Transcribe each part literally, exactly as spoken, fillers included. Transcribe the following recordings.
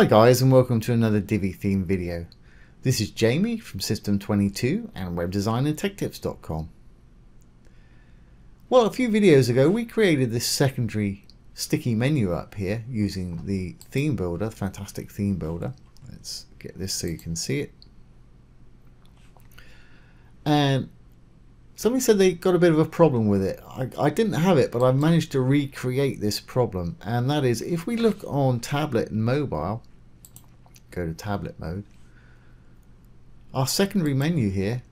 Hi guys and welcome to another Divi theme video. This is Jamie from System twenty-two and web design and tech tips dot com. Well, a few videos ago we created this secondary sticky menu up here using the theme builder, fantastic theme builder. Let's get this so you can see it. And somebody said they got a bit of a problem with it. I, I didn't have it, but I've managed to recreate this problem, and that is if we look on tablet and mobile, go to tablet mode, our secondary menu here,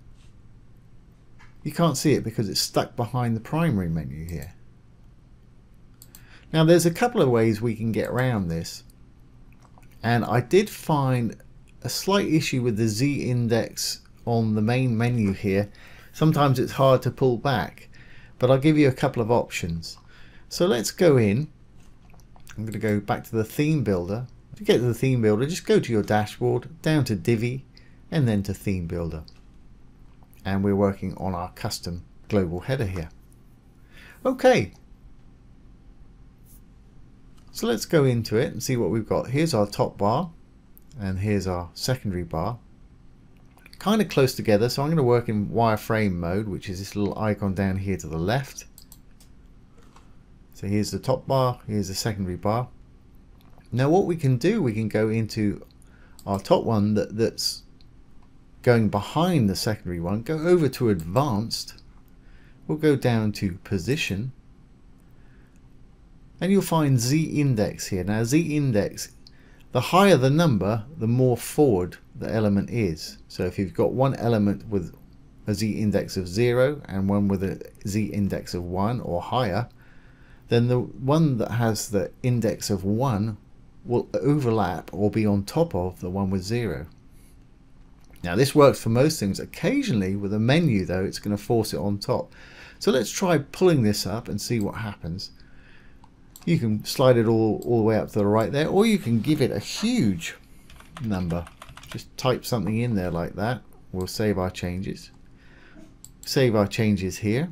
you can't see it because it's stuck behind the primary menu here. Now there's a couple of ways we can get around this, and I did find a slight issue with the Z index on the main menu here. Sometimes it's hard to pull back, but I'll give you a couple of options. So let's go in. I'm going to go back to the theme builder. To get to the theme builder, just go to your dashboard, down to Divi, and then to theme builder. And we're working on our custom global header here. Okay. So let's go into it and see what we've got. Here's our top bar and here's our secondary bar. Kind of close together, so I'm going to work in wireframe mode, which is this little icon down here to the left. So here's the top bar, here's the secondary bar. Now what we can do, we can go into our top one that, that's going behind the secondary one, go over to advanced, we'll go down to position, and you'll find Z index here. Now Z index, the higher the number, the more forward the element is. So if you've got one element with a Z index of zero and one with a Z index of one or higher, then the one that has the index of one will overlap or be on top of the one with zero. Now this works for most things. Occasionally with a menu though, it's going to force it on top. So let's try pulling this up and see what happens. You can slide it all, all the way up to the right there, or you can give it a huge number. Just type something in there like that. We'll save our changes. Save our changes here.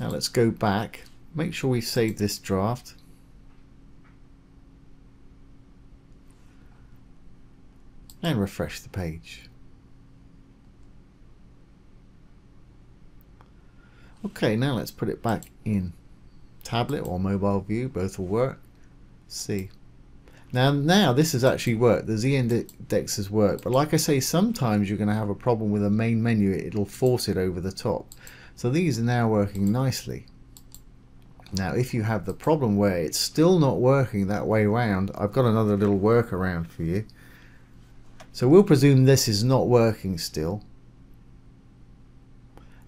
Now let's go back. Make sure we save this draft. And refresh the page. Okay, now let's put it back in tablet or mobile view, both will work. Let's see. Now, now this has actually worked. The Z index has worked, but like I say, sometimes you're going to have a problem with a main menu. It'll force it over the top. So these are now working nicely. Now, if you have the problem where it's still not working that way around, I've got another little workaround for you. So we'll presume this is not working still.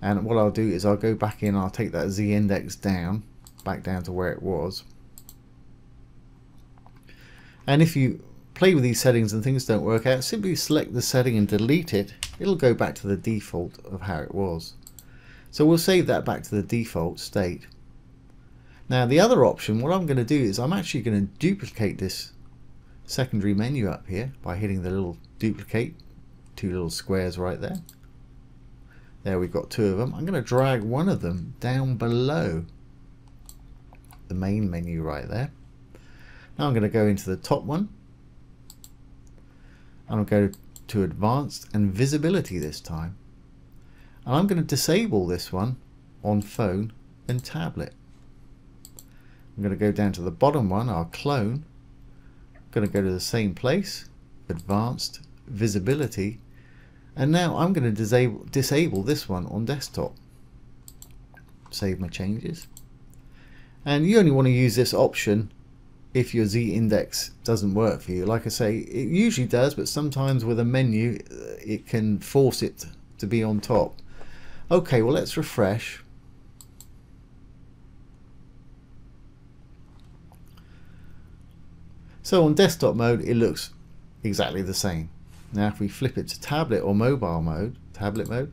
And what I'll do is I'll go back in, I'll take that Z index down, back down to where it was. And if you play with these settings and things don't work out, simply select the setting and delete it. It'll go back to the default of how it was. So we'll save that back to the default state. Now the other option, what I'm going to do is I'm actually going to duplicate this secondary menu up here by hitting the little duplicate, two little squares right there. There we've got two of them. I'm going to drag one of them down below the main menu right there. Now I'm going to go into the top one. And I'll go to advanced and visibility this time. And I'm going to disable this one on phone and tablet. I'm going to go down to the bottom one, our clone. I'm going to go to the same place, advanced, visibility. And now I'm going to disable, disable this one on desktop. Save my changes. And you only want to use this option if your Z index doesn't work for you. Like I say, it usually does, but sometimes with a menu, it can force it to be on top. Okay, well, let's refresh. So on desktop mode, it looks exactly the same. Now if we flip it to tablet or mobile mode, tablet mode,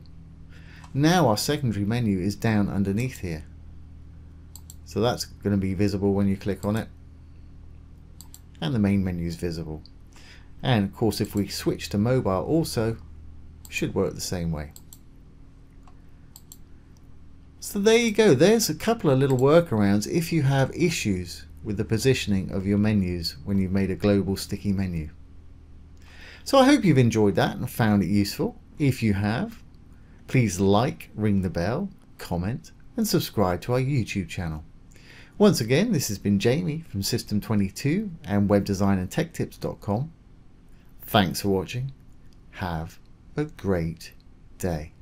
now our secondary menu is down underneath here. So that's going to be visible when you click on it. And the main menu is visible. And of course if we switch to mobile also, should work the same way. So there you go, there's a couple of little workarounds if you have issues with the positioning of your menus when you've made a global sticky menu. So I hope you've enjoyed that and found it useful. If you have, please like, ring the bell, comment and subscribe to our YouTube channel. Once again, this has been Jamie from System twenty-two and web design and tech tips dot com. Thanks for watching. Have a great day.